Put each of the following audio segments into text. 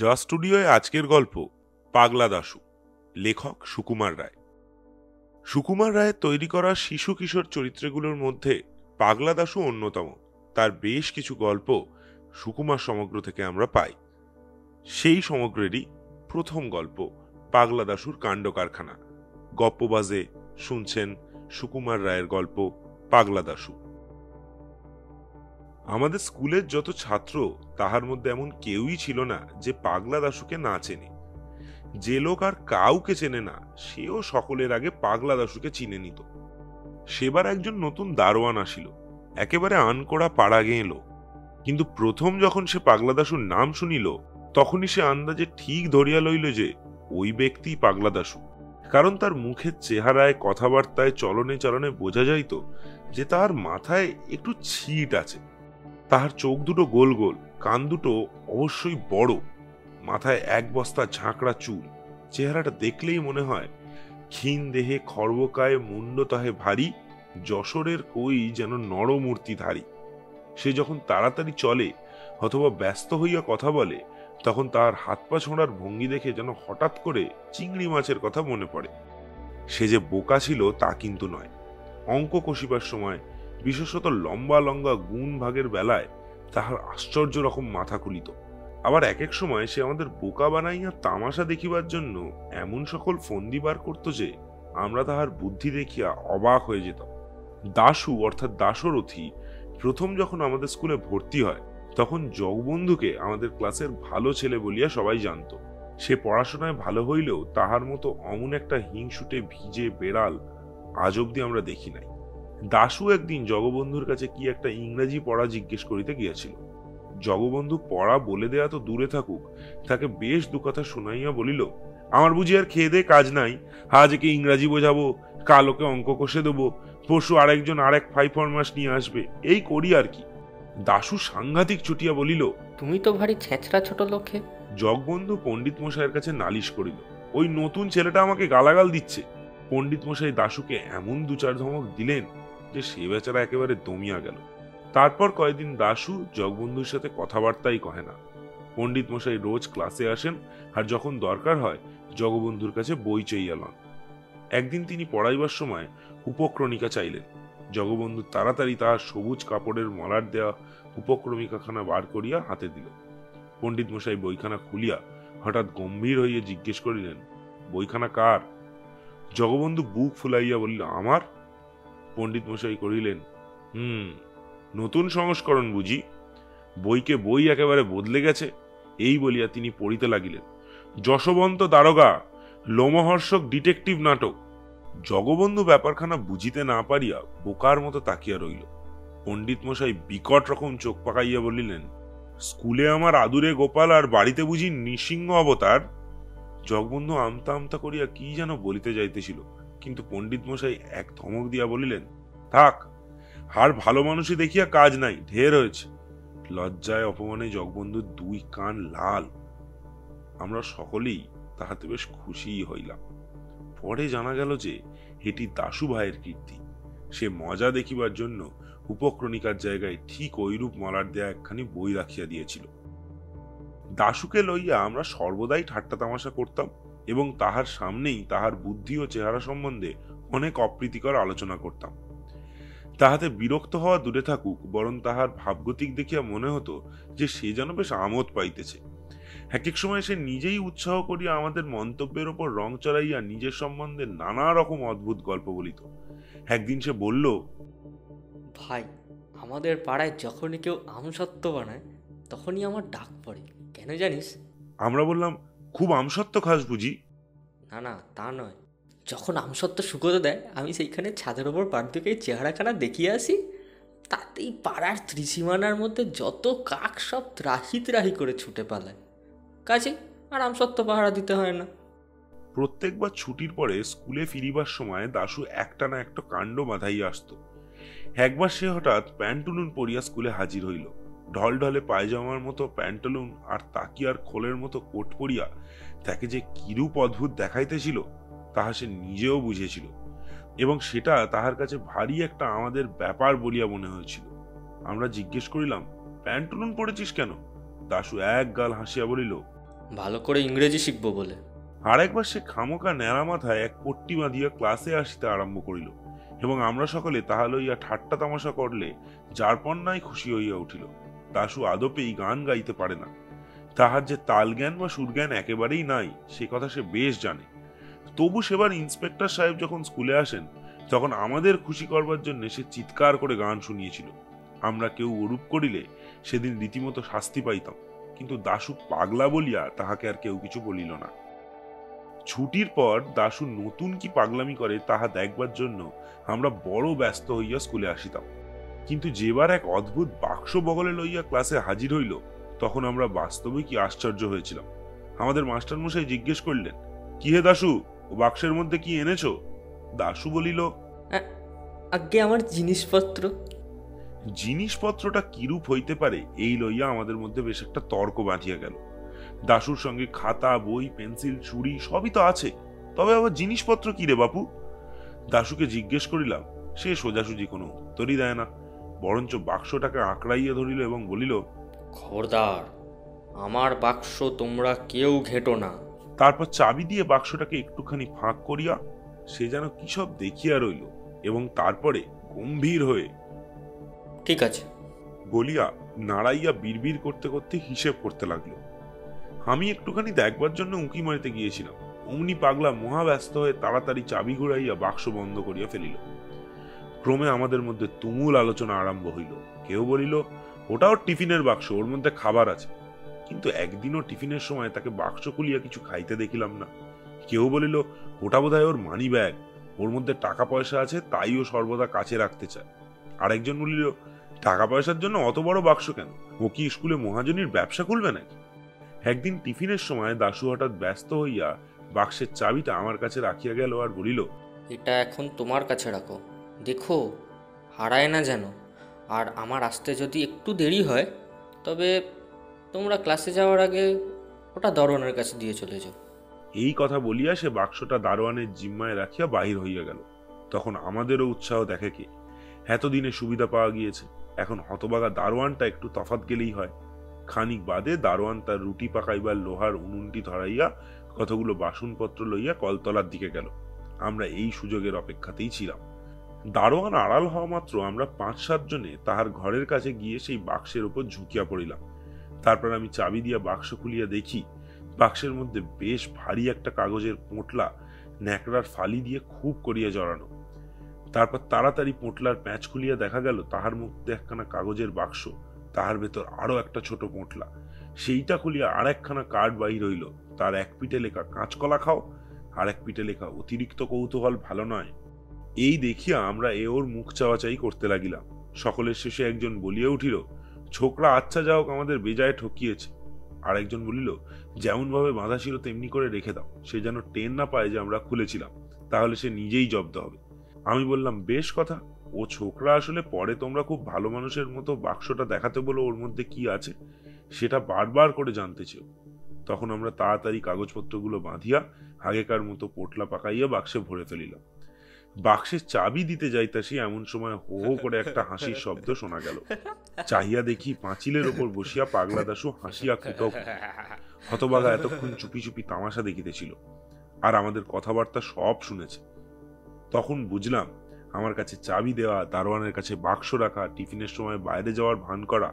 Just স্টুডিওয়ে আজকের গল্প পাগলা দাশু, লেখক সুকুমার রায়। সুকুমার রায়ের তৈরি করা শিশু কিশোর চরিত্রগুলোর মধ্যে পাগলা দাশু অন্যতম। তার বেশ কিছু গল্প সুকুমার সমগ্র থেকে আমরা পাই। সেই সমগ্রেরই প্রথম গল্প পাগলা দাশুর কাণ্ড কারখানা। গপ্পবাজে শুনছেন সুকুমার রায়ের গল্প পাগলা দাশু। আমাদের স্কুলের যত ছাত্র তাহার মধ্যে এমন কেউই ছিল না যে পাগলা দাশুকে না চেনে। যে লোক আর কাউকে চেনে না সেও সকলের আগে পাগলা দাশুকে চিনে নিত। সেবার একজন নতুন দারোয়ান আসিল, একেবারে আনকোড়া পাড়া গেঁয়ে লোক, কিন্তু প্রথম যখন সে পাগলা দাশুর নাম শুনিল তখনই সে আন্দাজে ঠিক ধরিয়া লইল যে ওই ব্যক্তি পাগলা দাশু। কারণ তার মুখের চেহারায়, কথাবার্তায়, চলনে চলনে বোঝা যাইত যে তার মাথায় একটু ছিট আছে। তাহার চোখ দুটো গোল গোল, কান দুটো অবশ্যই বড়, মাথায় এক বস্তা ঝাঁকড়া চুল। চেহারাটা দেখলেই মনে হয় ক্ষীণ দেহে, খর্বকায়, মুন্ডতহে ভারী, যশোরের কই যেন নরমূর্তি ধারী। সে যখন তাড়াতাড়ি চলে অথবা ব্যস্ত হইয়া কথা বলে তখন তার হাত পা ছোঁড়ার ভঙ্গি দেখে যেন হঠাৎ করে চিংড়ি মাছের কথা মনে পড়ে। সে যে বোকা ছিল তা কিন্তু নয়। অঙ্ক কষিবার সময়, বিশেষত লম্বা লম্বা গুণ ভাগের বেলায় তাহার আশ্চর্য রকম মাথা খুলিত। আবার এক এক সময় সে আমাদের বোকা বানাইয়া তামাশা দেখিবার জন্য এমন সকল ফন্দি বার করত যে আমরা তাহার বুদ্ধি দেখিয়া অবাক হয়ে যেতাম। দাশু অর্থাৎ দাশরথী প্রথম যখন আমাদের স্কুলে ভর্তি হয় তখন জগবন্ধুকে আমাদের ক্লাসের ভালো ছেলে বলিয়া সবাই জানত। সে পড়াশোনায় ভালো হইলেও তাহার মতো অমন একটা হিংসুটে ভিজে বেড়াল আজ অবধি আমরা দেখি নাই। দাশু একদিন জগবন্ধুর কাছে কি একটা ইংরেজি পড়া জিজ্ঞেস করিতে গিয়াছিল। জগবন্ধু পড়া বলে দেয়া তো দূরে থাকুক, তাকে বেশ দু কথা শুনাইয়া বলিল, আমার বুঝি আর খেয়ে দেয়ে কাজ নাই, আজ একে ইংরাজি বোঝাবো, কাল ওকে অঙ্ক কষে দেবো, পরশু আরেকজন আরেক ফাইভ ফরমাস নিয়ে আসবে, এই করি আর কি। দাশু সাংঘাতিক ছুটিয়া বলিল, তুমি তো ভারী ছেঁচড়া ছোট লোকে। জগবন্ধু পণ্ডিত মশাইয়ের কাছে নালিশ করিল, ওই নতুন ছেলেটা আমাকে গালাগাল দিচ্ছে। পণ্ডিত মশাই দাশুকে এমন দু চার ধমক দিলেন যে সে বেচারা একেবারে দমিয়া গেল। তারপর কয়েকদিন দাশু জগবন্ধুর সাথে কথাবার্তাই কহে না। পণ্ডিত মশাই রোজ ক্লাসে আসেন আর যখন দরকার হয় জগবন্ধুর কাছে বই চাইয়া লন। একদিন তিনি পড়াইবার সময় উপক্রমিকা চাইলেন। জগবন্ধু তাড়াতাড়ি তাহার সবুজ কাপড়ের মলার দেয়া উপক্রমিকাখানা বার করিয়া হাতে দিল। পণ্ডিত মশাই বইখানা খুলিয়া হঠাৎ গম্ভীর হইয়া জিজ্ঞেস করিলেন, বইখানা কার? জগবন্ধু বুক ফুলাইয়া বলিল, আমার। পণ্ডিত মশাই কহিলেন, নতুন সংস্করণ বুঝি, বইকে বই একেবারে বদলে গেছে। এই বলিয়া তিনি পড়িতে লাগিলেন, যশবন্ত দারোগা, লোমহর্ষক ডিটেকটিভ নাটক। জগবন্ধু ব্যাপারখানা বুঝিতে না পারিয়া বোকার মতো তাকিয়া রইল। পণ্ডিত মশাই বিকট রকম চোখ পাকাইয়া বলিলেন, স্কুলে আমার আদুরে গোপাল আর বাড়িতে বুঝি নৃসিংহ অবতার। জগবন্ধু আমতা আমতা করিয়া কি যেন বলিতে যাইতেছিল, কিন্তু পণ্ডিত মশাই এক ধমক দিয়া বলিলেন, থাক, আর ভালো মানুষই দেখিয়া কাজ নাই, ঢের হয়েছে। লজ্জায় অপমানে জগবন্ধুর দুই কান লাল। আমরা সকলেই তাহাতে বেশ খুশিই হইলাম। পরে জানা গেল যে এটি দাশু ভাইয়ের কীর্তি। সে মজা দেখিবার জন্য উপক্রমিকার জায়গায় ঠিক ঐরূপ মলার দেয়া একখানি বই রাখিয়া দিয়েছিল। দাশুকে লইয়া আমরা সর্বদাই ঠাট্টা তামাশা করতাম এবং তাহার সামনেই তাহার বুদ্ধি ও চেহারা সম্বন্ধে অনেক অপ্রীতিকর আলোচনা করতাম। তাহাতে বিরক্ত হওয়া দূরে থাকুক, বরং তাহার ভাবগতিক দেখিয়া মনে হতো যে সে যেন বেশ আমোদ পাইতেছে। এক এক সময় সে নিজেই উৎসাহ করিয়া আমাদের মন্তব্যের ওপর রং চড়াইয়া নিজের সম্বন্ধে নানা রকম অদ্ভুত গল্প বলিত। একদিন সে বলল, ভাই, আমাদের পাড়ায় যখনই কেউ আমসত্ত্ব বানায় তখনই আমার ডাক পড়ে, কেন জানিস? আমরা বললাম, খুব আমসত্ত্ব খাস বুঝি? না না, তা নয়, যখন আমসত্ত্ব শুকোতে দেয় আমি সেইখানে ছাদের ওপর পাড়দিকে চেহারাখানা দেখিয়ে আসি, তাতেই পাড়ার ত্রিসীমানার মধ্যে যত কাক সব ত্রাহি ত্রাহি করে ছুটে পালায়, কাজে আর আমসত্ত্ব পাহারা দিতে হয় না। প্রত্যেকবার ছুটির পরে স্কুলে ফিরিবার সময় দাশু একটা না একটা কাণ্ড বাঁধাইয়া আসত। একবার সে হঠাৎ প্যান্টুলুন পরিয়া স্কুলে হাজির হইল। ঢলঢলে পায়জামার মতো প্যান্টুলুন আর তাকিয়ার খোলের মতো কোট পরিয়া তাকে যে কিরূপ অদ্ভুত দেখাইতেছিল তাহা সে নিজেও বুঝেছিল এবং সেটা তাহার কাছে ভারী একটা আমাদের ব্যাপার বলিয়া মনে হয়েছিল। আমরা জিজ্ঞেস করিলাম, প্যান্টুলুন পরেছিস কেন? দাশু এক গাল হাসিয়া বলিল, ভালো করে ইংরেজি শিখবো বলে। আরেকবার সে খামোকা ন্যাড়া মাথায় এক পট্টি বাঁধিয়া ক্লাসে আসিতে আরম্ভ করিল এবং আমরা সকলে তাহা লইয়া ঠাট্টা তামাশা করলে যারপন্যায় খুশি হইয়া উঠিল। দাশু আদপেই গান গাইতে পারে না, তাহার যে তালজ্ঞান বা সুরজ্ঞান একেবারেই নাই সে কথা সে বেশ জানে। তবু সেবার ইন্সপেক্টর সাহেব যখন স্কুলে আসেন তখন আমাদের খুশি করবার জন্য সে চিৎকার করে গান শুনিয়েছিল। আমরা কেউ ওরূপ করিলে সেদিন রীতিমতো শাস্তি পাইতাম, কিন্তু দাশু পাগলা বলিয়া তাহাকে আর কেউ কিছু বলিল না। ছুটির পর দাশু নতুন কি পাগলামি করে তাহা দেখবার জন্য আমরা বড় ব্যস্ত হইয়া স্কুলে আসিতাম, কিন্তু যেবার এক অদ্ভুত বাক্স বগলে লইয়া ক্লাসে হাজির হইল তখন আমরা বাস্তবে কি আশ্চর্য হয়েছিলাম। আমাদের মাস্টারমশাই জিজ্ঞেস করলেন, কি হে দাশু, ও বাক্সের মধ্যে কি এনেছ? দাশু বলিল, আগে আমার জিনিসপত্র। জিনিসপত্রটা কিরূপ হইতে পারে এই লইয়া আমাদের মধ্যে বেশ একটা তর্ক বাঁধিয়া গেল। দাশুর সঙ্গে খাতা, বই, পেন্সিল, ছুরি সবই তো আছে, তবে আবার জিনিসপত্র কি রে বাপু? দাশুকে জিজ্ঞেস করিলাম, সে সোজাসুজি কোনো উত্তরই দেয় না, বরঞ্চ বাক্সটাকে আঁকড়াইয়া ধরিল এবং বলিল, খবরদার, আমার বাক্স তোমরা কেউ ঘেটো না। তারপর চাবি দিয়ে বাক্সটাকে একটুখানি ফাঁক করিয়া সে যেন কি সব দেখিয়া রইল এবং তারপরে গম্ভীর হয়ে ঠিক আছে বলিয়া নাড়াইয়া বিড়বিড় করতে করতে হিসেব করতে লাগলো। আমি একটুখানি দেখবার জন্য উঁকি মারিতে গিয়েছিলাম, অমনি পাগলা মহাব্যস্ত হয়ে তাড়াতাড়ি চাবি ঘুরাইয়া বাক্স বন্ধ করিয়া ফেলিল। ক্রমে আমাদের মধ্যে তুমুল আলোচনা আরম্ভ হইল। কেউ বলিল, ওটাও টিফিনের বাক্স, ওর মধ্যে খাবার আছে, কিন্তু একদিনও টিফিনের সময় তাকে বাক্স খুলিয়া কিছু খাইতে দেখিলাম না। কেউ বলিল, ওটা বোধহয় ওর মানি ব্যাগ, ওর মধ্যে টাকা পয়সা আছে তাই ও সর্বদা কাছে রাখতে চায়। আরেকজন বলিল, টাকা পয়সার জন্য অত বড় বাক্স কেন, ও কি স্কুলে মহাজনীর ব্যবসা খুলবে নাকি? একদিন টিফিনের সময় দাশু হঠাৎ ব্যস্ত হইয়া বাক্সের চাবিটা আমার কাছে রাখিয়া গেল আর বলিল, এটা এখন তোমার কাছে রাখো, দেখো হারায় না যেন, আর আমার আসতে যদি একটু দেরি হয় তবে তোমরা ক্লাসে যাওয়ার আগে ওটা দারোয়ানের কাছে দিয়ে চলে যাও। এই কথা বলিয়া সে বাক্সটা দারোয়ানের জিম্মায় রাখিয়া বাহির হইয়া গেল। তখন আমাদেরও উৎসাহ দেখে কে, এতদিনে সুবিধা পাওয়া গিয়েছে, এখন হতবাগা দারোয়ানটা একটু তফাৎ গেলেই হয়। খানিক বাদে দারোয়ান তার রুটি পাকাইবার লোহার উনুনটি ধরাইয়া কতগুলো বাসনপত্র লইয়া কলতলার দিকে গেল। আমরা এই সুযোগের অপেক্ষাতেই ছিলাম। দারোয়ান আড়াল হওয়া মাত্র আমরা ৫-৭ জনে তাহার ঘরের কাছে গিয়ে সেই বাক্সের উপর ঝুঁকিয়া পড়িলাম। তারপর আমি চাবি দিয়া বাক্স খুলিয়া দেখি বাক্সের মধ্যে বেশ ভারী একটা কাগজের পোঁটলা ন্যাকড়ার ফালি দিয়ে খুব করিয়া জড়ানো। তারপর তাড়াতাড়ি পোঁটলার প্যাঁচ খুলিয়া দেখা গেল তাহার মধ্যে একখানা কাগজের বাক্স, তাহার ভেতর আরো একটা ছোট পোঁটলা। সেইটা খুলিয়া আর একখানা কার্ড বাহির হইল, তার এক পিঠে লেখা কাঁচকলা খাও, আর এক পিঠে লেখা অতিরিক্ত কৌতূহল ভালো নয়। এই দেখিয়া আমরা এ ওর মুখ চাওয়াচাই করতে লাগিলাম। সকলের শেষে একজন বলিয়া উঠিল, ছোকরা আচ্ছা যাওক, আমাদের বেজায় ঠকিয়েছে। আর একজন বলিল, যেমন ভাবে বাঁধা ছিল তেমনি করে রেখে দাও, সে যেন টেন না পায় যে আমরা খুলেছিলাম, তাহলে সে নিজেই জব্দ হবে। আমি বললাম, বেশ কথা, ও ছোকরা আসলে পরে তোমরা খুব ভালো মানুষের মতো বাক্সটা দেখাতে বলো ওর মধ্যে কি আছে সেটা বারবার করে জানতে চেও। তখন আমরা তাড়াতাড়ি কাগজপত্রগুলো বাঁধিয়া আগেকার মতো পোটলা পাকাইয়া বাক্সে ভরে ফেলিলাম। বাক্সের চাবি দিতে যাইতাছি এমন সময় হো হো করে একটা হাসির শব্দ শোনা গেল। চাহিয়া দেখি পাঁচিলের ওপর বসিয়া পাগলা দাশু হাসিয়া কুটক। হতবাগা এতক্ষণ চুপি চুপি তামাশা দেখিতেছিল আর আমাদের কথাবার্তা সব শুনেছে। তখন বুঝলাম আমার কাছে চাবি দেওয়া, দারোয়ানের কাছে বাক্স রাখা, টিফিনের সময় বাইরে যাওয়ার ভান করা,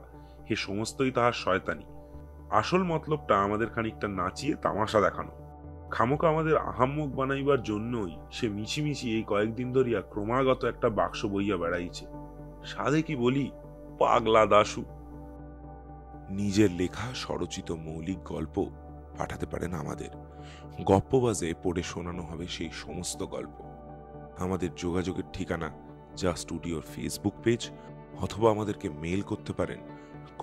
এ সমস্তই তাহার শয়তানি। আসল মতলবটা আমাদের খানিকটা নাচিয়ে তামাশা দেখানো, খামোকা আমাদের আহাম্মক বানাইবার জন্যই সে মিছিমিছি এই কয়েকদিন ধরিয়া ক্রমাগত একটা বাক্স বইয়া বেড়াইছে। সাধে কি বলি, পাগলা দাশু। নিজের লেখা স্বরচিত মৌলিক গল্প পাঠাতে পারেন আমাদের, গপ্পবাজে পড়ে শোনানো হবে সেই সমস্ত গল্প। আমাদের যোগাযোগের ঠিকানা জাস্ট স্টুডিওর ফেসবুক পেজ, অথবা আমাদেরকে মেল করতে পারেন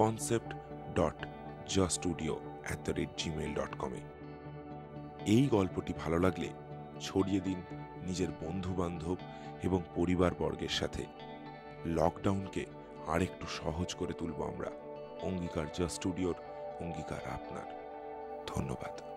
concept.juststudio@gmail.com এ। এই গল্পটি ভালো লাগলে ছড়িয়ে দিন নিজের বন্ধু বান্ধব এবং পরিবারবর্গের সাথে। লকডাউনকে আরেকটু সহজ করে তুলব আমরা। অঙ্গীকার জাস্ট স্টুডিওর, অঙ্গীকার আপনার। ধন্যবাদ।